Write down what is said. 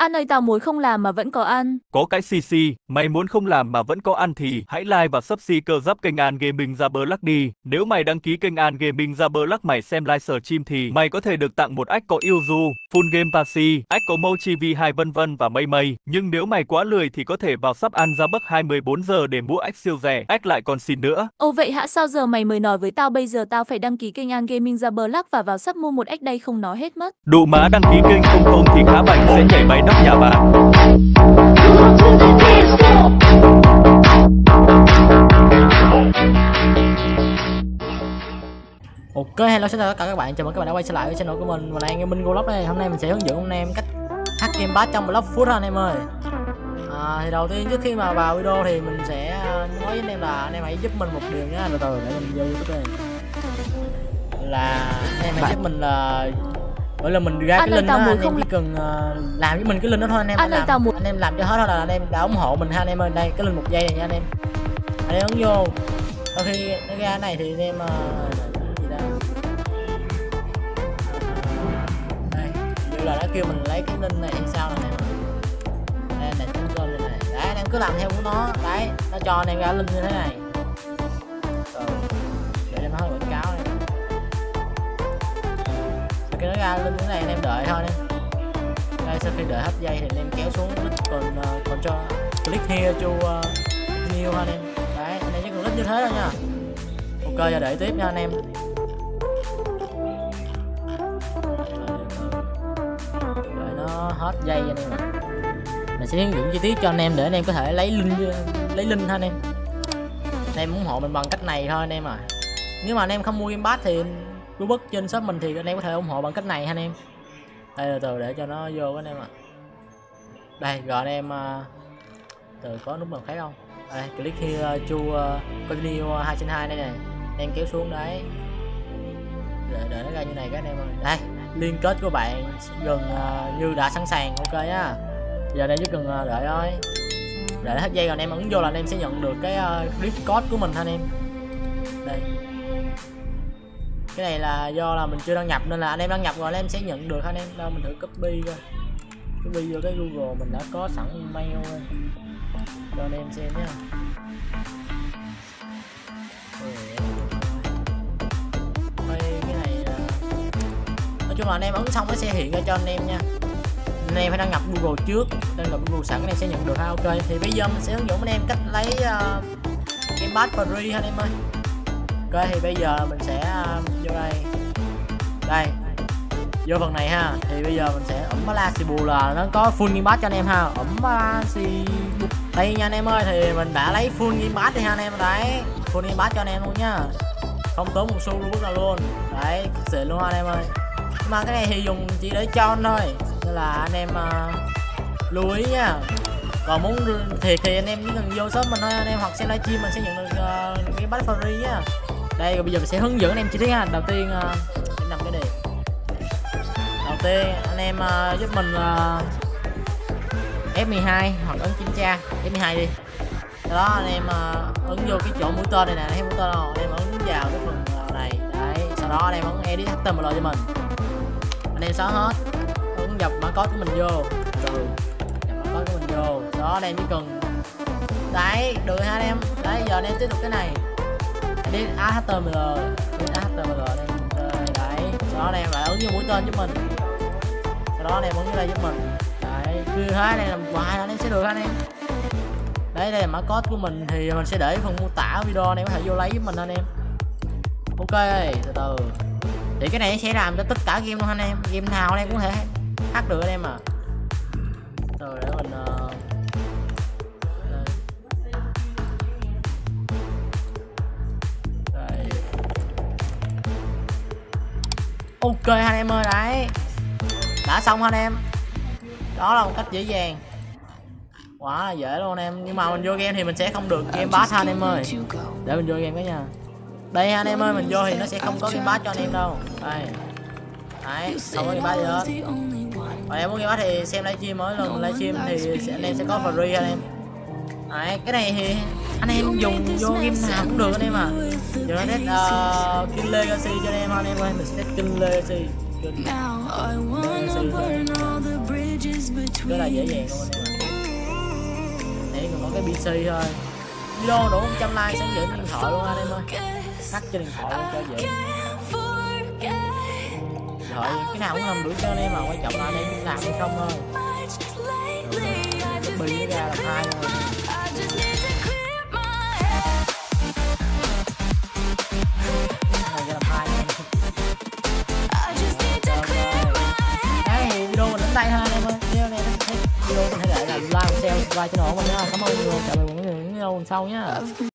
Ăn ơi, tao muốn không làm mà vẫn có ăn. Có cái cc, mày muốn không làm mà vẫn có ăn thì hãy like và subscribe giáp kênh An Gaming Roblox đi. Nếu mày đăng ký kênh An Gaming Roblox, mày xem live stream thì mày có thể được tặng một ách có Yuzu, full game Pachi, ách có Mochi V2 vân vân và mây mây. Nhưng nếu mày quá lười thì có thể vào shop An Ra Bức 24 giờ để mua ách siêu rẻ, ách lại còn xin nữa. Ô vậy hả, sao giờ mày mới nói với tao? Bây giờ tao phải đăng ký kênh An Gaming Roblox và vào shop mua một ách đây, không nói hết mất. Đủ má, đăng ký kênh không thì khá bảnh sẽ nhảy máy nóc nhà bạn. Ok, hello, xin chào tất cả các bạn, chào mừng các bạn đã quay trở lại với channel của mình và là Anime Minh Global đây. Hôm nay mình sẽ hướng dẫn anh em cách hack Game Pass trong Blox Fruits anh em ơi. Thì đầu tiên trước khi mà vào video thì mình sẽ nói với anh em là anh em hãy giúp mình một điều nhé. Từ từ để mình vô YouTube đây. Là anh em hãy giúp mình là bởi là mình ra cái link đó, anh em chỉ cần làm với mình cái link đó thôi anh em. Anh em làm cho hết thôi là anh em đã ủng hộ mình ha anh em ơi. Đây cái link 1 giây này nha anh em. Anh em ấn vô. Sau khi nó ra này thì anh em gì đây? Đây, như là nó kêu mình lấy cái link này hay sao này. Đây này, chúng tôi lên này. Đấy, anh em cứ làm theo của nó. Đấy, nó cho anh em ra link như thế này. Để nó hơi quảng cáo này. Cái nó ra lên cái này anh em đợi thôi nè. Đây sau khi đợi hết dây thì anh em kéo xuống còn cho click here to new ha anh em. Đấy, anh em chỉ cần click như thế thôi nha. Ok, giờ đợi tiếp nha anh em. Đợi nó hết dây anh em ạ. Mình sẽ hướng dẫn chi tiết cho anh em để anh em có thể lấy link ha anh em. Anh em ủng hộ mình bằng cách này thôi anh em à. Nếu mà anh em không mua Game Pass thì Robux trên shop mình thì anh em có thể ủng hộ bằng cách này anh em. Đây từ để cho nó vô anh em ạ. Đây rồi anh em từ có đúng mình thấy không? Đây click here to continue 2/2 đây này. Em kéo xuống đấy. Để nó ra như này các anh em ơi. Đây, liên kết của bạn gần như đã sẵn sàng, ok nhá. Giờ đây chỉ cần đợi thôi. Đợi hết giây rồi anh em ấn vô là anh em sẽ nhận được cái clip code của mình anh em. Đây. Cái này là do là mình chưa đăng nhập nên là anh em đăng nhập rồi anh em sẽ nhận được anh em. Đâu mình thử copy coi. Copy vô cái Google mình đã có sẵn email rồi. Cho anh em xem nhé. Cái này nói chung là anh em ấn xong nó sẽ hiện ra cho anh em nha. Anh em phải đăng nhập Google trước, đăng nhập Google sẵn anh em sẽ nhận được ha. Ok thì bây giờ mình sẽ hướng dẫn anh em cách lấy Game Pass free ha anh em ơi. Ok thì bây giờ mình sẽ vô đây. Đây. Vô phần này ha. Thì bây giờ mình sẽ ấm Lasibu là nó có full Game Pass cho anh em ha. Ấm Lasibu. Đây nha anh em ơi, thì mình đã lấy full Game Pass đi ha anh em đấy. Full Game Pass cho anh em luôn nha. Không tốn một xu Robux nào luôn. Đấy, xịn luôn ha anh em ơi. Nhưng mà cái này thì dùng chỉ để cho thôi. Nên là anh em lưu ý nha. Còn muốn thiệt thì anh em chỉ cần vô shop mình thôi anh em, hoặc xem livestream mình sẽ nhận được Game Pass free á. Đây rồi bây giờ mình sẽ hướng dẫn anh em chi tiết ha. Đầu tiên nằm cái này. Đầu tiên anh em giúp mình F12 hoặc ấn kiểm tra F12 đi. Sau đó anh em ấn vô cái chỗ mũi tên này nè, thấy mũi tên không? Anh em ấn vào cái phần này. Đấy, sau đó anh em ấn edit HTML cho mình. Anh em xóa hết, ấn nhập mã code của mình vô. Rồi. Nhập mã code của mình vô. Sau đó anh em chỉ cần đấy, được ha anh em. Đấy giờ anh em tiếp tục cái này. Đi HTML, đây. Đấy, sau đó em lại ấn vô mũi tên giúp mình. Sau đó em ấn vô đây giúp mình. Đấy, cứ thế này làm hoài anh em sẽ được anh em. Đấy, đây là mã code của mình thì mình sẽ để phần mô tả video anh em có thể vô lấy giúp mình anh em. Ok, từ từ. Thì cái này sẽ làm cho tất cả game luôn anh em, game nào anh em cũng có thể hack được anh em à. Từ để mình ok anh em ơi, đấy đã xong anh em. Đó là một cách dễ dàng, quá là dễ luôn anh em. Nhưng mà mình vô game thì mình sẽ không được Game Pass anh em ơi. Để mình vô game cái nha. Đây anh em ơi, mình vô thì nó sẽ không có Game Pass cho anh em đâu. Đây đấy, không có Game Pass gì hết. Còn em muốn Game Pass thì xem livestream, mỗi lần livestream thì anh em sẽ có free anh em. Đấy, cái này thì anh em dùng vô game nào cũng được anh em à. Giờ nó test King Legacy cho anh em ơi, mình sẽ test King Legacy. rất là dễ dàng luôn anh em ạ. Nãy còn có cái PC thôi. Video đủ 100 like sẽ gửi điện thoại luôn anh em ơi. Tắt cho điện thoại luôn cho dễ. Điện thoại cái nào cũng làm được cho anh em mà, quan trọng là anh em làm hay không thôi. Cái pin nó ra là hai thôi. Đây ha anh em ơi, video này thấy video có thể lại là like, share, subscribe channel của mình nha. Cảm ơn mọi người, chào mừng mọi người những video sau nhá.